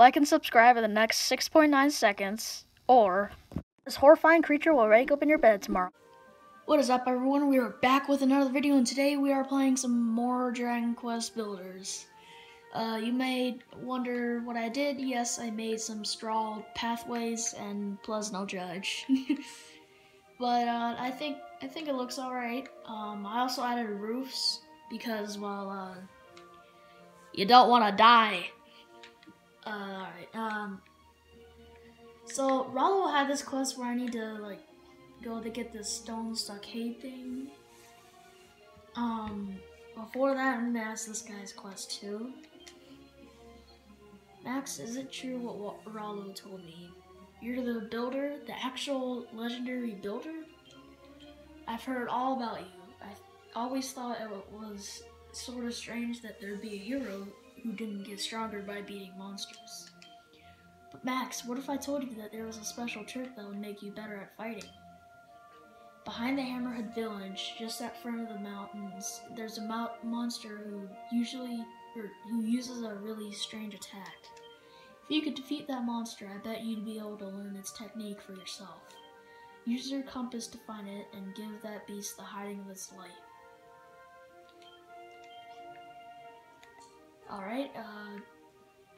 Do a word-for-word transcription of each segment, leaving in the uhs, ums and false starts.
Like and subscribe in the next six point nine seconds, or this horrifying creature will rake open your bed tomorrow. What is up, everyone? We are back with another video, and today we are playing some more Dragon Quest Builders. Uh, you may wonder what I did. Yes, I made some straw pathways, and plus no judge. But uh, I think I think it looks alright. Um, I also added roofs because, well, uh, you don't want to die. Uh, alright. Um, so Rollo had this quest where I need to like go to get this Stone Stockade thing. Um, before that, I'm gonna ask this guy's quest too. Max, is it true what, what Rollo told me? You're the builder, the actual legendary builder? I've heard all about you. I always thought it was sort of strange that there'd be a hero who didn't get stronger by beating monsters. But Max, what if I told you that there was a special trick that would make you better at fighting? Behind the Hammerhead village, just at front of the mountains, there's a mo monster who usually, or who uses a really strange attack. If you could defeat that monster, I bet you'd be able to learn its technique for yourself. Use your compass to find it and give that beast the hiding of its life. Alright, uh,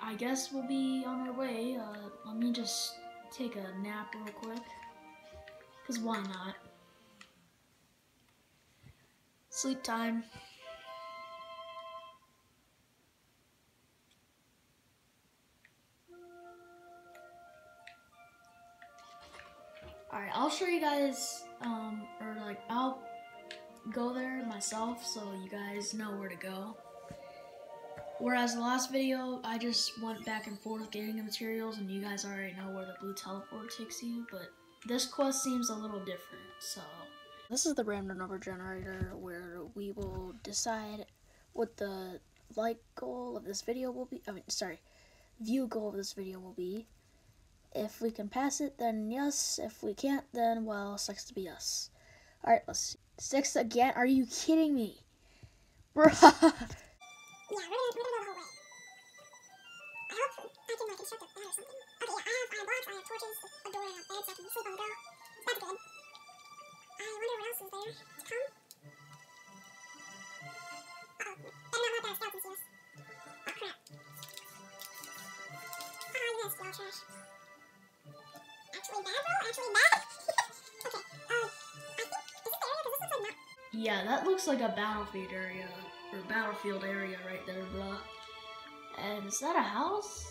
I guess we'll be on our way. Uh, let me just take a nap real quick, because why not? Sleep time. Alright, I'll show you guys, um, or like, I'll go there myself so you guys know where to go. Whereas the last video, I just went back and forth getting the materials and you guys already know where the blue teleport takes you, but this quest seems a little different, so. This is the random number generator where we will decide what the like goal of this video will be, I mean, sorry, view goal of this video will be. If we can pass it, then yes. If we can't, then, well, sucks to be us. Alright, let's see. Six again? Are you kidding me? Bruh! Yeah, we're gonna, we're gonna go the whole way. I hope I can, like, construct a bed or something. Okay, yeah, I have iron blocks, I have torches, a door, and a bed so I can sleep on the go. That's good. I wonder what else is there to come. Uh-oh, better not let that skeleton see us. Oh, crap. Oh, you guys smell trash. Actually bad, bro? Actually bad? Okay, uh, I think, is this the area? Because this looks like not... Yeah, that looks like a battlefield area, or battlefield area right there, bro. And is that a house?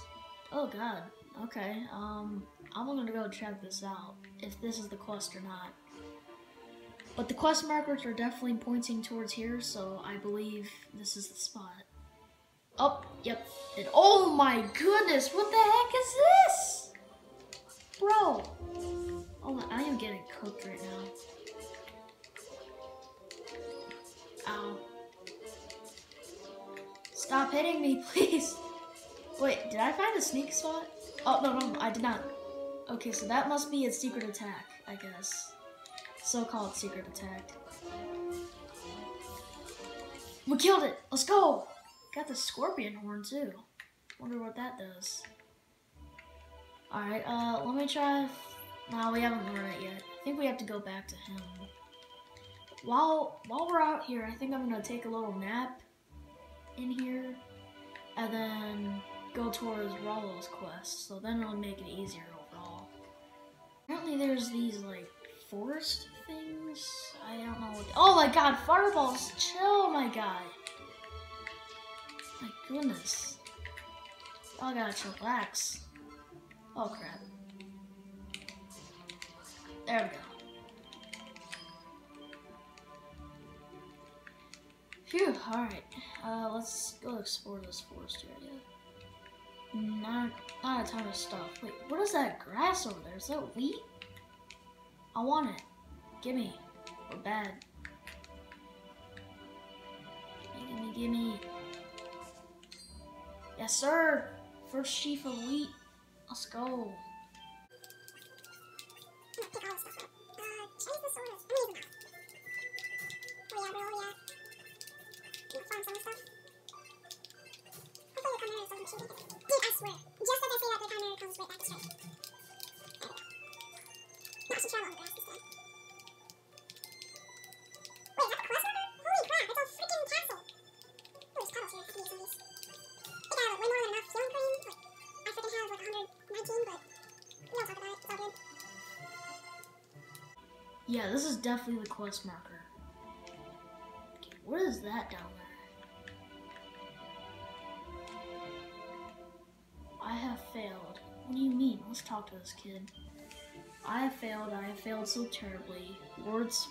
Oh, God. Okay, um, I'm gonna go check this out, if this is the quest or not. But the quest markers are definitely pointing towards here, so I believe this is the spot. Oh, yep. And oh my goodness, what the heck is this? Bro! Oh my, I am getting cooked right now. Ow. Stop hitting me, please! Wait, did I find a sneak spot? Oh, no, no, I did not. Okay, so that must be a secret attack, I guess. So-called secret attack. We killed it! Let's go! Got the scorpion horn, too. Wonder what that does. Alright, uh, let me try. No, we haven't learned it yet. I think we have to go back to him. While while we're out here, I think I'm gonna take a little nap in here and then go towards Rollo's quest. So then it'll make it easier overall. Apparently there's these like forest things. I don't know what. Oh my god, fireballs! Chill, my god. My goodness. Y'all gotta chillax. Oh crap. There we go. Phew, alright. Uh, let's go explore this forest area. Not, not a ton of stuff. Wait, what is that grass over there? Is that wheat? I want it. Gimme. We're bad. Gimme, gimme, gimme. Yes, sir! First sheaf of wheat. Let's go. I'm gonna pick all this stuff up. Uh, change the source. I'm gonna use the mouse. Oh yeah, bro, oh yeah. Farm some stuff. Hopefully you'll come here and start shooting. Dude, I swear. Just like I say Yeah, this is definitely the quest marker. Okay, what is that down there? I have failed. What do you mean? Let's talk to this kid. I have failed, I have failed so terribly. Words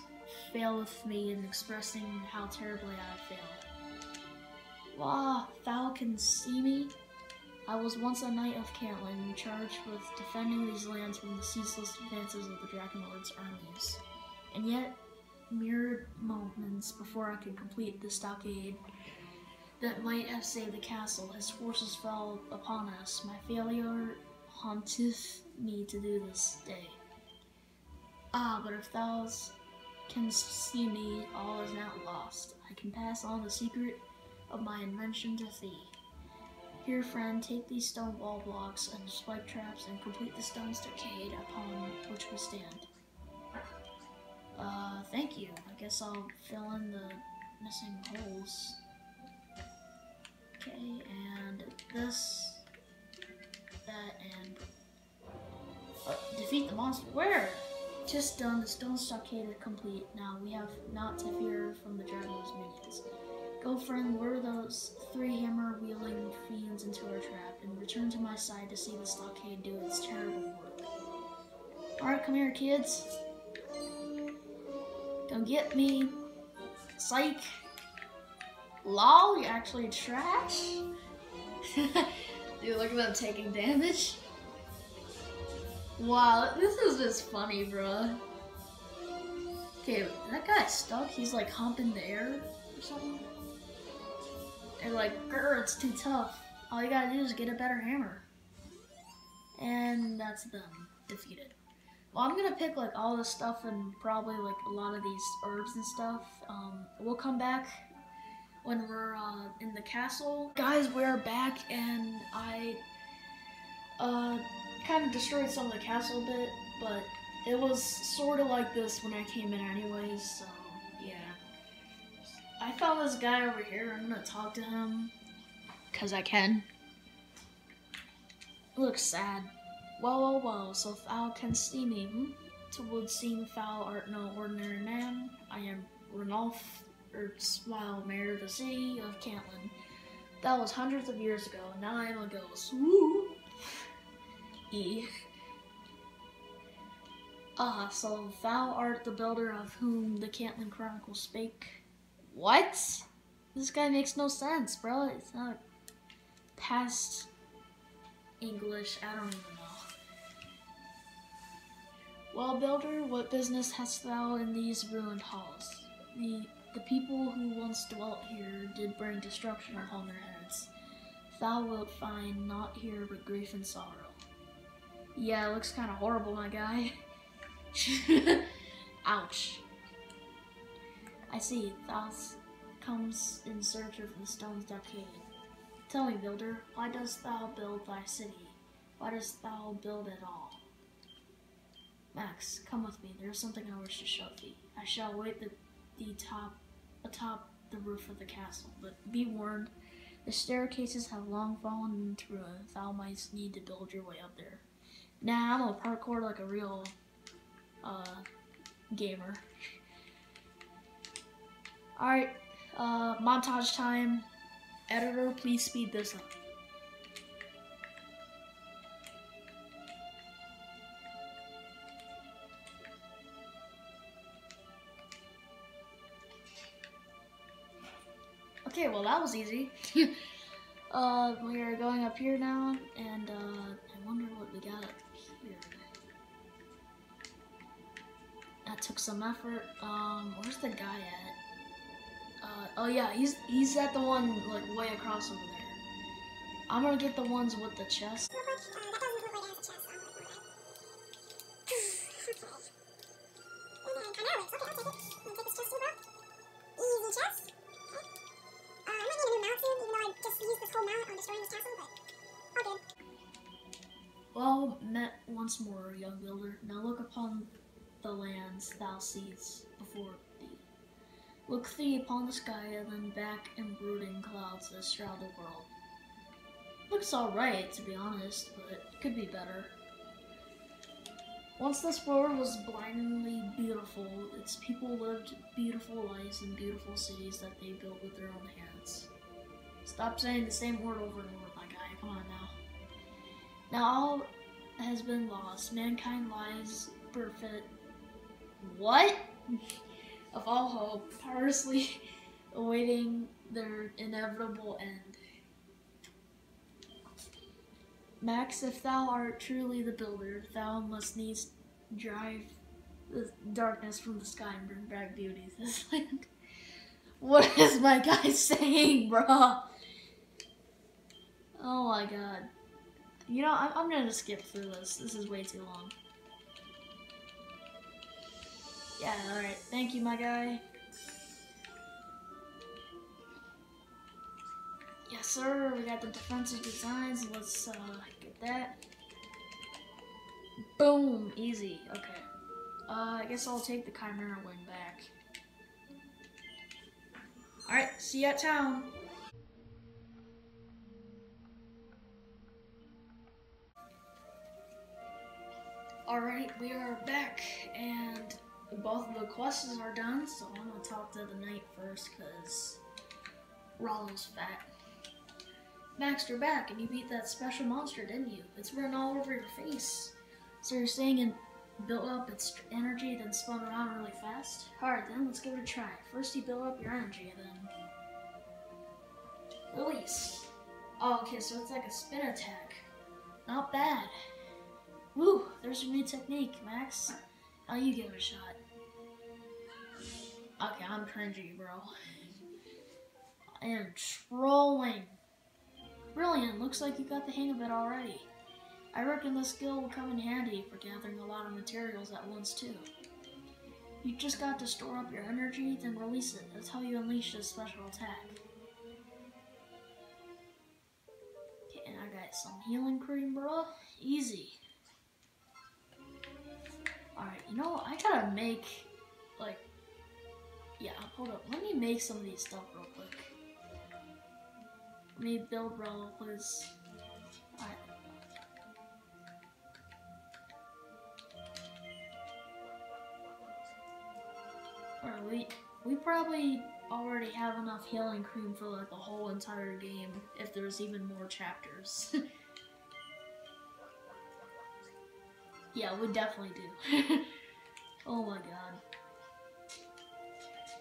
fail with me in expressing how terribly I have failed. Wah, foul can see me. I was once a knight of Cantlin, charged with defending these lands from the ceaseless advances of the Dragon Lord's armies. And yet, mere moments before I could complete the stockade that might have saved the castle, his forces fell upon us. My failure haunteth me to do this day. Ah, but if thou canst see me, all is not lost. I can pass on the secret of my invention to thee. Here, friend, take these stone wall blocks and spike traps and complete the stone stockade upon which we stand. Uh, thank you. I guess I'll fill in the missing holes. Okay, and this, that, and uh, defeat the monster. Where? Just done. The stone stockade is complete. Now we have not to fear from the dragon's minions. Go, friend, lure those three hammer-wielding fiends into our trap, and return to my side to see the stockade do its terrible work. Alright, come here, kids. Come get me. Psych. Lol, you're actually trash? Dude, look at them taking damage. Wow, this is just funny, bruh. Okay, that guy's stuck. He's like humping the air or something. They're like, grr, it's too tough. All you gotta do is get a better hammer. And that's them, defeated. Well, I'm gonna pick like all this stuff and probably like a lot of these herbs and stuff. Um, we'll come back when we're uh, in the castle. Guys, we're back and I uh, kind of destroyed some of the castle a bit, but it was sort of like this when I came in anyways, so yeah. I found this guy over here. I'm gonna talk to him because I can. Looks sad. Well, well, well, so thou canst see me. Hmm? To would seem thou art no ordinary man. I am Ranulph, erstwhile mayor of the city of Cantlin. That was hundreds of years ago, and now I am a ghost. Woo! E. Ah, so thou art the builder of whom the Cantlin Chronicle spake. What? This guy makes no sense, bro. It's not past English. I don't even know. Well, builder, what business hast thou in these ruined halls? The the people who once dwelt here did bring destruction upon their heads. Thou wilt find naught here but grief and sorrow. Yeah, it looks kind of horrible, my guy. Ouch. I see, thou comes in search of the stone stockade. Tell me, builder, why dost thou build thy city? Why dost thou build at all? Max, come with me. There is something I wish to show thee. I shall wait the, the top, atop the roof of the castle, but be warned, the staircases have long fallen into ruin. Thou might need to build your way up there. Nah, I'm a parkour like a real uh, gamer. Alright, uh, montage time. Editor, please speed this up. Okay, well that was easy. uh, we are going up here now, and uh, I wonder what we got up here. That took some effort. Um, where's the guy at? Uh, oh yeah, he's he's at the one like way across over there. I'm gonna get the ones with the chest. Well met once more, young builder. Now look upon the lands thou seest before thee. Look thee upon the sky, and then back in brooding clouds that shroud the world. Looks alright, to be honest, but it could be better. Once this world was blindingly beautiful, its people lived beautiful lives in beautiful cities that they built with their own hands. Stop saying the same word over and over, my guy. Come on now. Now all has been lost. Mankind lies perfect. What? Of all hope, powerlessly awaiting their inevitable end. Max, if thou art truly the builder, thou must needs drive the darkness from the sky and bring back beauty to this land. What is my guy saying, bro? Oh my god. You know, I'm, I'm gonna skip through this. This is way too long. Yeah, alright. Thank you, my guy. Yes, sir. We got the defensive designs. Let's uh, get that. Boom. Easy. Okay. Uh, I guess I'll take the Chimera Wing back. Alright. See you at town. Alright. We are back. And both of the quests are done, so I'm going to talk to the knight first because Rollo's fat. Max, you're back, and you beat that special monster, didn't you? It's written all over your face. So you're saying it built up its energy, then spun around really fast? Alright then, let's give it a try. First you build up your energy, then release. Oh, okay, so it's like a spin attack. Not bad. Woo, there's your new technique, Max. Now you give it a shot. Okay, I'm cringy, bro. I am trolling. Brilliant, looks like you got the hang of it already. I reckon this skill will come in handy for gathering a lot of materials at once too. You just got to store up your energy, then release it. That's how you unleash this special attack. Okay, and I got some healing cream, bro. Easy. Alright, you know, I gotta make, like, yeah, hold up. Let me make some of these stuff real quick. Let me build roll, please. Alright. Alright, we, we probably already have enough healing cream for, like, the whole entire game, if there's even more chapters. Yeah, we definitely do. Oh my god.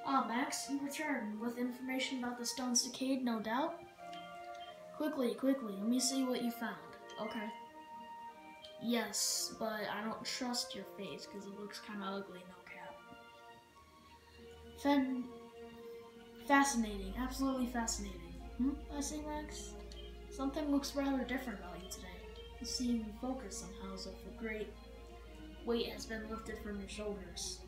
Ah, oh, Max, you return with information about the Stone Stockade, no doubt? Quickly, quickly, let me see what you found. Okay. Yes, but I don't trust your face because it looks kind of ugly, no cap. Fen fascinating, absolutely fascinating. Hmm? I see, Max? Something looks rather different about you today. You seem focused somehow, as if a great weight has been lifted from your shoulders.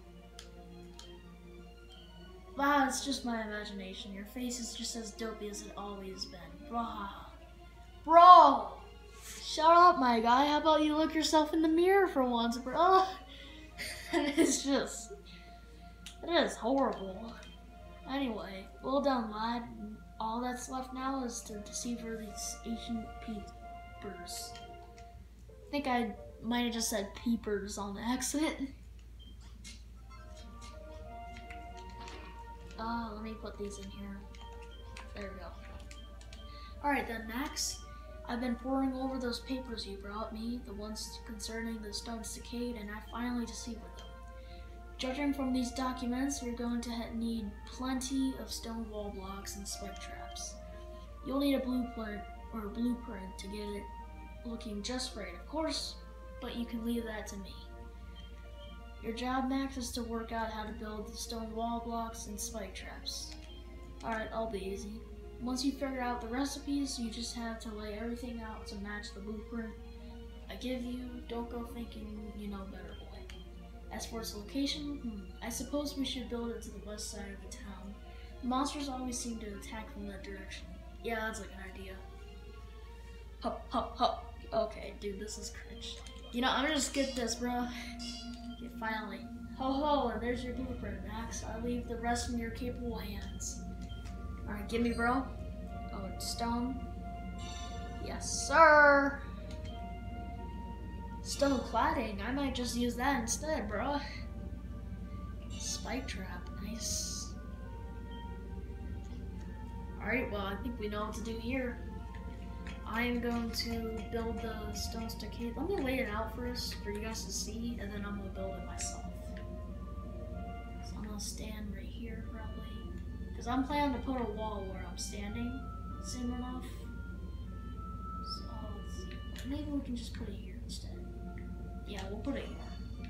Wow, it's just my imagination. Your face is just as dopey as it always been. Bro, bro, shut up, my guy. How about you look yourself in the mirror for once, bro? It's just, it is horrible. Anyway, well done, lad. All that's left now is to decipher these ancient peepers. I think I might have just said peepers on accident. Uh, let me put these in here. There we go. Alright then, Max. I've been poring over those papers you brought me, the ones concerning the Stone Stockade, and I finally deciphered them. Judging from these documents, you're going to need plenty of stone wall blocks and spike traps. You'll need a blueprint or a blueprint to get it looking just right, of course, but you can leave that to me. Your job, Max, is to work out how to build the stone wall blocks and spike traps. Alright, I'll be easy. Once you figure out the recipes, you just have to lay everything out to match the blueprint I give you. Don't go thinking you know better, boy. As for its location, hmm, I suppose we should build it to the west side of the town. Monsters always seem to attack from that direction. Yeah, that's like an idea. Hup, hup, hup. Okay, dude, this is cringe. You know, I'm gonna skip this, bro. Okay, finally. Ho ho, and there's your blueprint, Max. I leave the rest in your capable hands. Alright, give me, bro. Oh, it's stone. Yes, sir! Stone. cladding. I might just use that instead, bro. Spike trap, nice. Alright, well, I think we know what to do here. I am going to build the stone stockade. Let me lay it out first for you guys to see, and then I'm gonna build it myself. So I'm gonna stand right here, probably. Because I'm planning to put a wall where I'm standing, soon enough. So, let's see. Maybe we can just put it here instead. Yeah, we'll put it here.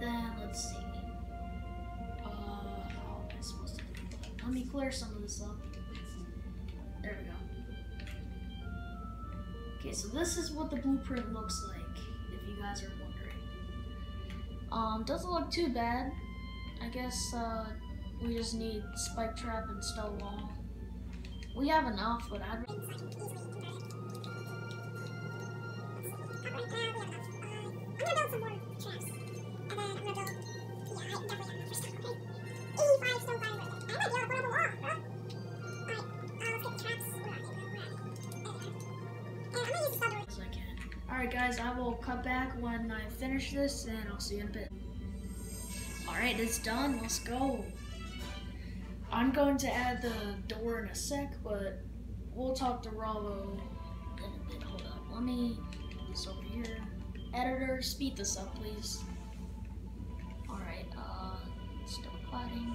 Then, let's see. Uh, how am I supposed to do that? Let me clear some of this up. There we go. Okay, so this is what the blueprint looks like, if you guys are wondering. Um, doesn't look too bad. I guess uh, we just need spike trap and stone wall. We have enough, but I'd Alright guys, I will cut back when I finish this, and I'll see you in a bit. Alright, it's done, let's go. I'm going to add the door in a sec, but we'll talk to Ravo in a bit. Hold up, let me put this over here. Editor, speed this up, please. Alright, uh, still plotting.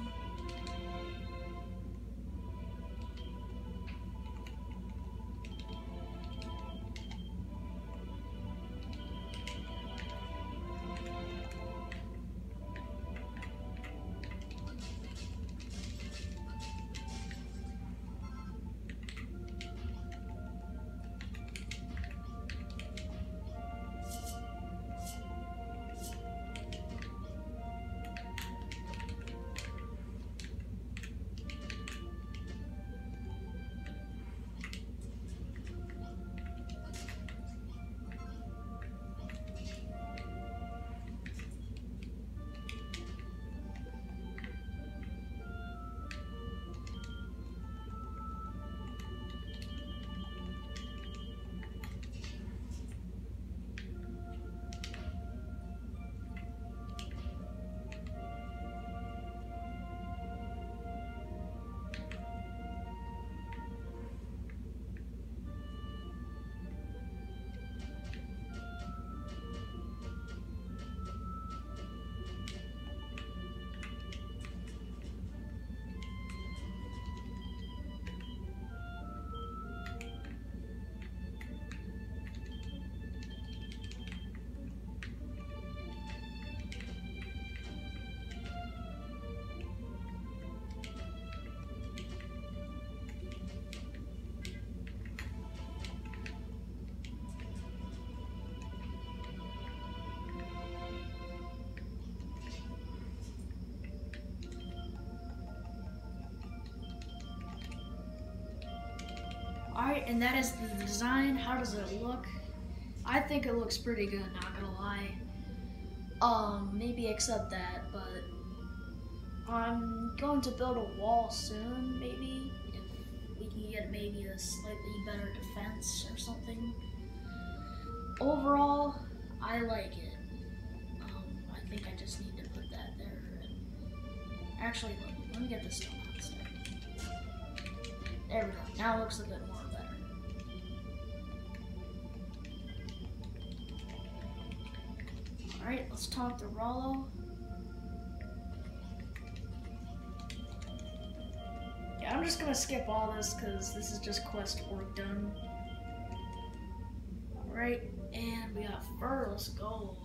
Alright, and that is the design. How does it look? I think it looks pretty good, not gonna lie. Um, maybe except that, but I'm going to build a wall soon, maybe. If we can get maybe a slightly better defense or something. Overall, I like it. Um, I think I just need to put that there. Actually, look, let me get this done outside. There we go, now it looks a bit more. Alright, let's talk to Rollo. Yeah, I'm just gonna skip all this because this is just quest work done. Alright, and we got fur, let's go.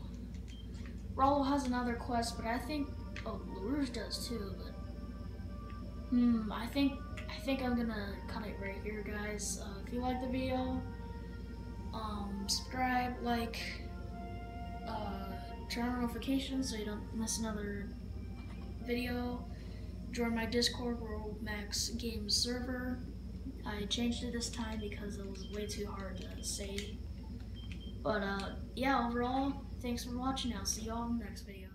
Rollo has another quest, but I think oh Lures does too, but Hmm, I think I think I'm gonna cut it right here, guys. Uh, if you like the video, um subscribe, like, uh turn on notifications so you don't miss another video. Join my Discord World Max game server. I changed it this time because it was way too hard to say. But uh, yeah, overall, thanks for watching. I'll see y'all in the next video.